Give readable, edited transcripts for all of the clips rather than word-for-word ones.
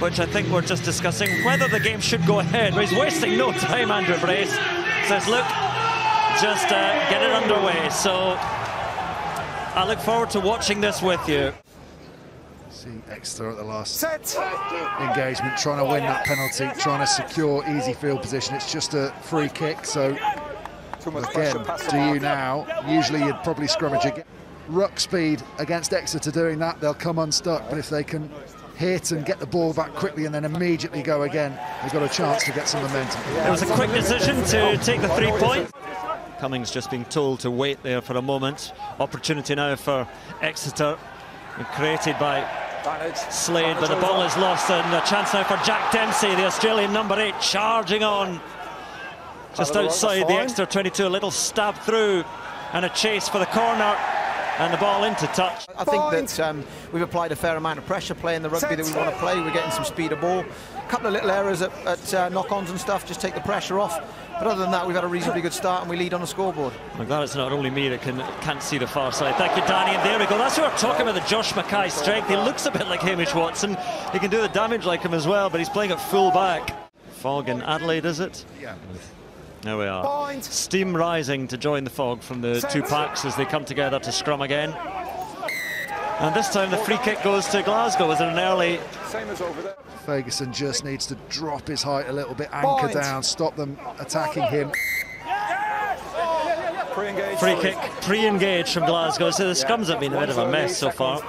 which I think we're just discussing whether the game should go ahead. But he's wasting no time, Andrew Brace. Says, look, just get it underway. So I look forward to watching this with you. Seeing Exeter at the last engagement, trying to win that penalty, trying to secure easy field position. It's just a free kick, so again, do you now? Usually you'd probably scrummage again. Ruck speed against Exeter doing that, they'll come unstuck, but if they can hit and get the ball back quickly and then immediately go again, they've got a chance to get some momentum. It was a quick decision to take the 3 points. Cummings just being told to wait there for a moment. Opportunity now for Exeter, and created by Slade, but the ball is lost, and a chance now for Jack Dempsey, the Australian number 8, charging on. Just outside the Exeter 22, a little stab through and a chase for the corner, and the ball into touch. I think that we've applied a fair amount of pressure playing the rugby that we want to play. We're getting some speed of ball. A couple of little errors at knock-ons and stuff just take the pressure off. But other than that, we've had a reasonably good start and we lead on the scoreboard. I'm glad it's not only me that can't see the far side. Thank you, Danny. And there we go. That's what we're talking about, the Josh Mackay strength. He looks a bit like Hamish Watson. He can do the damage like him as well, but he's playing at full back. Fog in Adelaide, is it? Yeah. There we are. Point. Steam rising to join the fog from the two packs as they come together to scrum again. And this time the free kick goes to Glasgow. Is it an early? Same as over there. Ferguson just needs to drop his height a little bit, anchor down, stop them attacking him. Yes! Free kick pre-engaged from Glasgow. So the scrums have been a bit of a mess so far.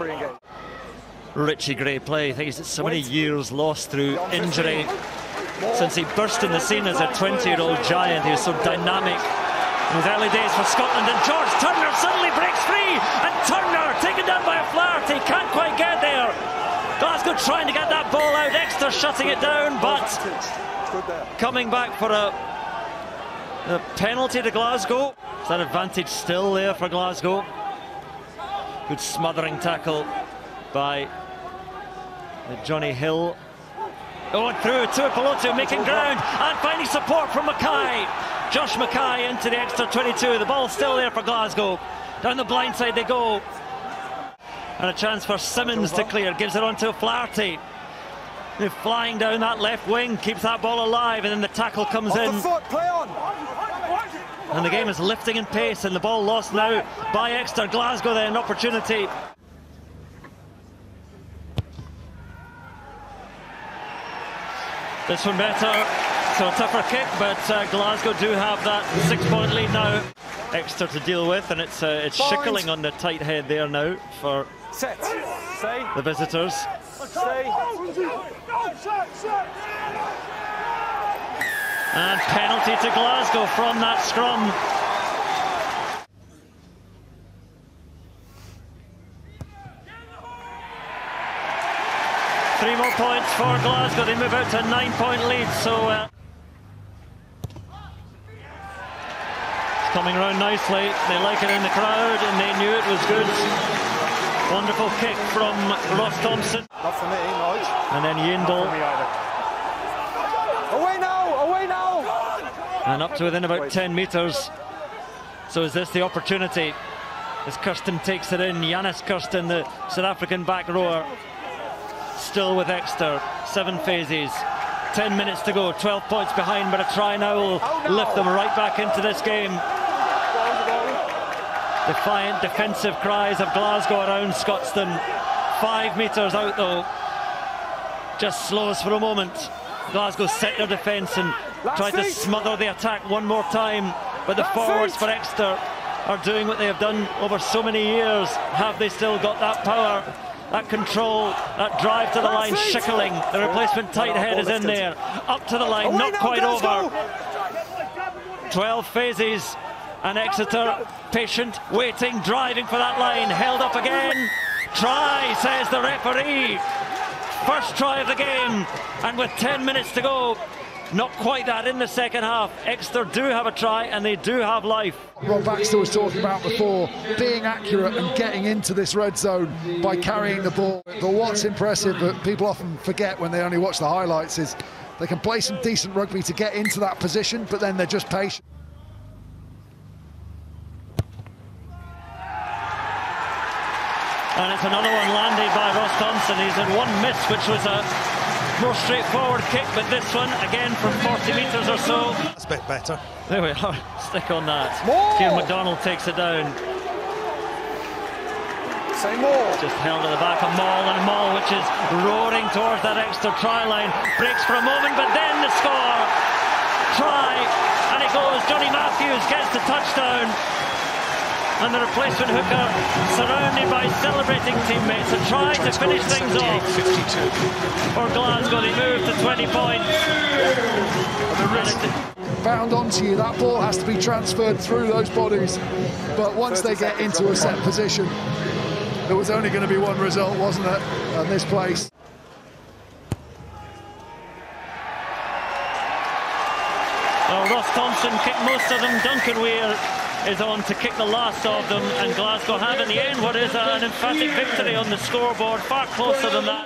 Richie Gray play. I think he's so many years lost through injury. Since he burst in the scene as a 20-year-old giant, he was so dynamic in his early days for Scotland. And George Turner suddenly breaks free, and Turner taken down by a Flaherty, can't quite get there. Glasgow trying to get that ball out, Exeter shutting it down, but coming back for a penalty to Glasgow. Is that advantage still there for Glasgow? Good smothering tackle by Johnny Hill. Going through to Piloto, making ground and finding support from Mackay. Josh Mackay into the Exeter 22. The ball still there for Glasgow. Down the blind side they go. And a chance for Simmons to clear. Gives it on to Flaherty. They're flying down that left wing, keeps that ball alive, and then the tackle comes in. And the game is lifting in pace, and the ball lost now by Exeter. Glasgow there, an opportunity. This one better, so a tougher kick, but Glasgow do have that 6-point lead now. Exeter to deal with, and it's shickling on the tight head there now for the visitors. And penalty to Glasgow from that scrum. Three more points for Glasgow. They move out to a 9-point lead. So it's coming round nicely. They like it in the crowd, and they knew it was good. Wonderful kick from Ross Thompson. Not for me, Lodge. And then Yindle. Away now! Away now! And up to within about 10 metres. So is this the opportunity? As Kirsten takes it in, Yannis Kirsten, the South African back rower. Still with Exeter, 7 phases, 10 minutes to go, 12 points behind, but a try now will lift them right back into this game. Defiant defensive cries of Glasgow around Scottston, 5 metres out though, just slows for a moment. Glasgow set their defence and tried to smother the attack one more time, but the forwards for Exeter are doing what they have done over so many years. Have they still got that power? That control, that drive to the line, shickling. The replacement tight head is in there. Up to the line, not quite over. 12 phases, and Exeter patient, waiting, driving for that line. Held up again. Try, says the referee. First try of the game, and with 10 minutes to go. Not quite that in the second half. Exeter do have a try, and they do have life. Rob Baxter was talking about before, being accurate and getting into this red zone by carrying the ball. But what's impressive that people often forget when they only watch the highlights is they can play some decent rugby to get into that position, but then they're just patient. And it's another one landed by Ross Thompson. He's had one miss, which was a More straightforward kick, but this one again from 40 metres or so. That's a bit better. There we are. Stick on that. Here McDonald takes it down. Say more. Just held at the back of Maul, and Maul, which is roaring towards that extra try line, breaks for a moment, but then the score. Try, and it goes. Johnny Matthews gets the touchdown. And the replacement hooker surrounded by celebrating teammates and trying to finish things off. 52. For Glasgow, they move to 20 points. Bound onto you, that ball has to be transferred through those bodies. But once they get into a set position, there was only going to be one result, wasn't it, on this place? Well, Ross Thompson kicked most of them. Duncan Weir is on to kick the last of them, and Glasgow have in the end what is an emphatic victory on the scoreboard, far closer than that.